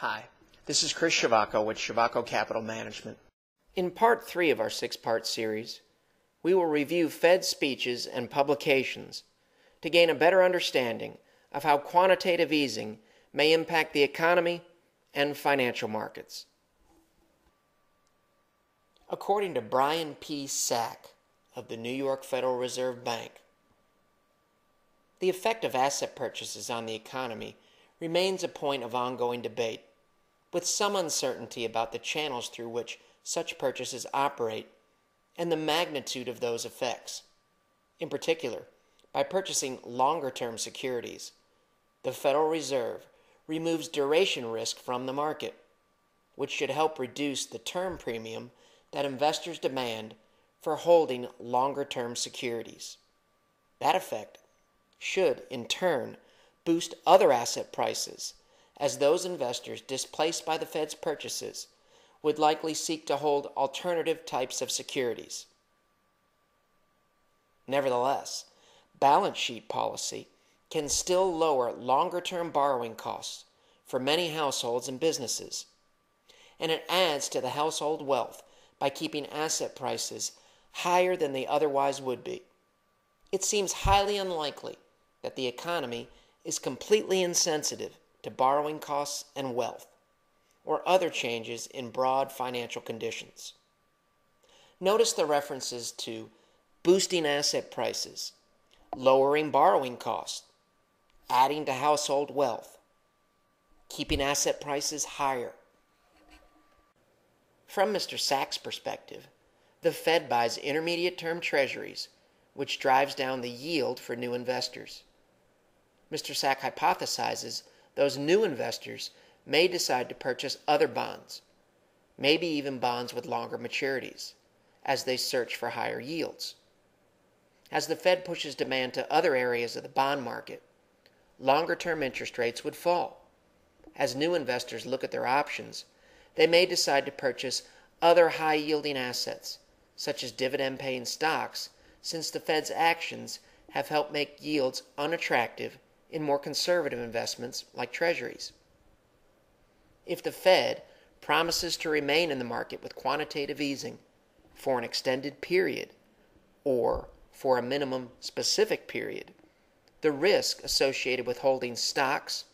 Hi, this is Chris Ciovacco with Ciovacco Capital Management. In part 3 of our 6-part series, we will review Fed speeches and publications to gain a better understanding of how quantitative easing may impact the economy and financial markets. According to Brian P. Sack of the New York Federal Reserve Bank, the effect of asset purchases on the economy remains a point of ongoing debate, with some uncertainty about the channels through which such purchases operate and the magnitude of those effects. In particular, by purchasing longer-term securities, the Federal Reserve removes duration risk from the market, which should help reduce the term premium that investors demand for holding longer-term securities. That effect should, in turn, boost other asset prices, as those investors displaced by the Fed's purchases would likely seek to hold alternative types of securities. Nevertheless, balance sheet policy can still lower longer-term borrowing costs for many households and businesses, and it adds to the household wealth by keeping asset prices higher than they otherwise would be. It seems highly unlikely that the economy is completely insensitive to borrowing costs and wealth, or other changes in broad financial conditions. Notice the references to boosting asset prices, lowering borrowing costs, adding to household wealth, keeping asset prices higher. From Mr. Sack's perspective, the Fed buys intermediate-term treasuries, which drives down the yield for new investors. Mr. Sack hypothesizes those new investors may decide to purchase other bonds, maybe even bonds with longer maturities, as they search for higher yields. As the Fed pushes demand to other areas of the bond market, longer-term interest rates would fall. As new investors look at their options, they may decide to purchase other high-yielding assets, such as dividend-paying stocks, since the Fed's actions have helped make yields unattractive in more conservative investments like treasuries. If the Fed promises to remain in the market with quantitative easing for an extended period, or for a minimum specific period, the risk associated with holding stocks,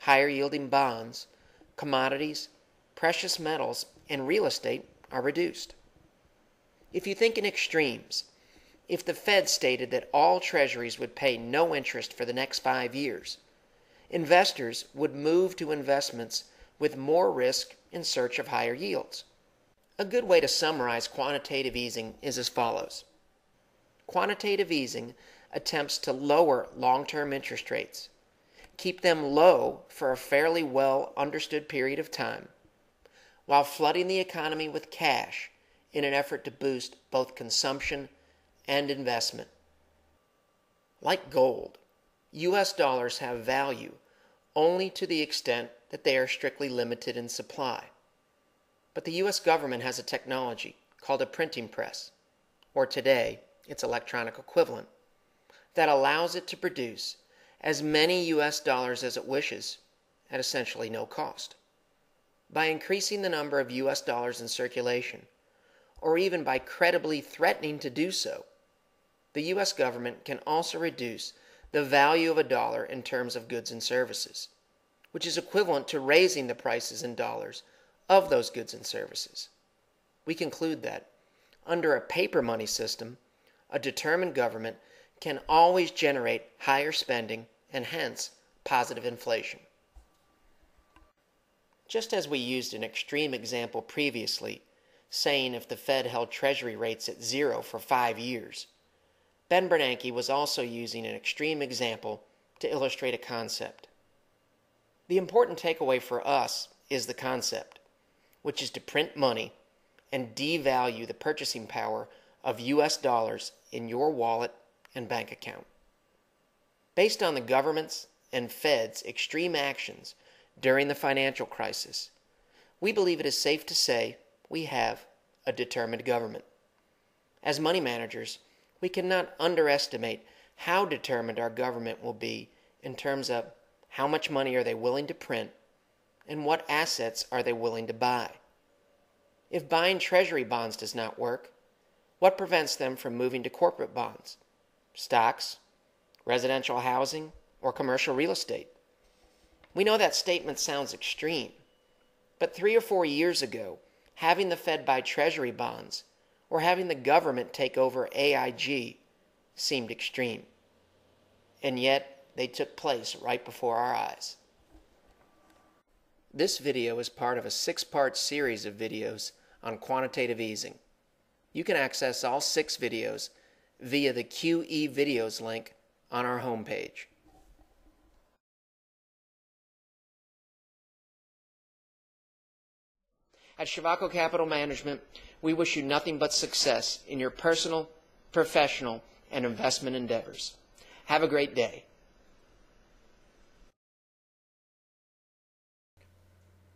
higher-yielding bonds, commodities, precious metals, and real estate are reduced. If you think in extremes, if the Fed stated that all treasuries would pay no interest for the next 5 years, investors would move to investments with more risk in search of higher yields. A good way to summarize quantitative easing is as follows. Quantitative easing attempts to lower long-term interest rates, keep them low for a fairly well-understood period of time, while flooding the economy with cash in an effort to boost both consumption and investment. Like gold, U.S. dollars have value only to the extent that they are strictly limited in supply. But the U.S. government has a technology called a printing press, or today, its electronic equivalent, that allows it to produce as many U.S. dollars as it wishes at essentially no cost. By increasing the number of U.S. dollars in circulation, or even by credibly threatening to do so, the U.S. government can also reduce the value of a dollar in terms of goods and services, which is equivalent to raising the prices in dollars of those goods and services. We conclude that, under a paper money system, a determined government can always generate higher spending and hence positive inflation. Just as we used an extreme example previously, saying if the Fed held Treasury rates at zero for 5 years, Ben Bernanke was also using an extreme example to illustrate a concept. The important takeaway for us is the concept, which is to print money and devalue the purchasing power of U.S. dollars in your wallet and bank account. Based on the government's and Fed's extreme actions during the financial crisis, we believe it is safe to say we have a determined government. As money managers, we cannot underestimate how determined our government will be in terms of how much money are they willing to print and what assets are they willing to buy? If buying treasury bonds does not work, what prevents them from moving to corporate bonds, stocks, residential housing, or commercial real estate? We know that statement sounds extreme, but 3 or 4 years ago, having the Fed buy treasury bonds or having the government take over AIG seemed extreme. And yet, they took place right before our eyes. This video is part of a 6-part series of videos on quantitative easing. You can access all 6 videos via the QE videos link on our homepage. At Ciovacco Capital Management, we wish you nothing but success in your personal, professional, and investment endeavors. Have a great day.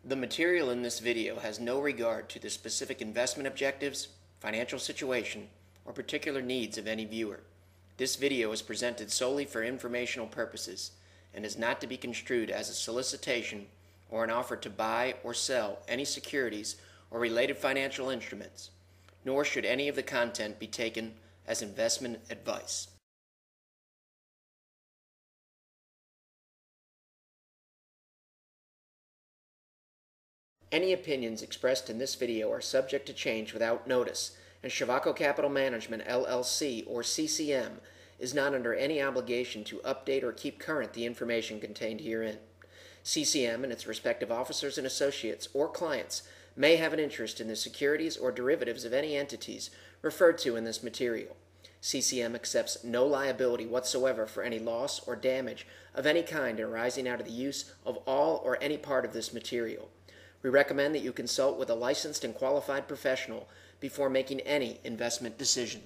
The material in this video has no regard to the specific investment objectives, financial situation, or particular needs of any viewer. This video is presented solely for informational purposes and is not to be construed as a solicitation or an offer to buy or sell any securities or related financial instruments, nor should any of the content be taken as investment advice. Any opinions expressed in this video are subject to change without notice, and Ciovacco Capital Management, LLC, or CCM, is not under any obligation to update or keep current the information contained herein. CCM and its respective officers and associates or clients may have an interest in the securities or derivatives of any entities referred to in this material. CCM accepts no liability whatsoever for any loss or damage of any kind arising out of the use of all or any part of this material. We recommend that you consult with a licensed and qualified professional before making any investment decisions.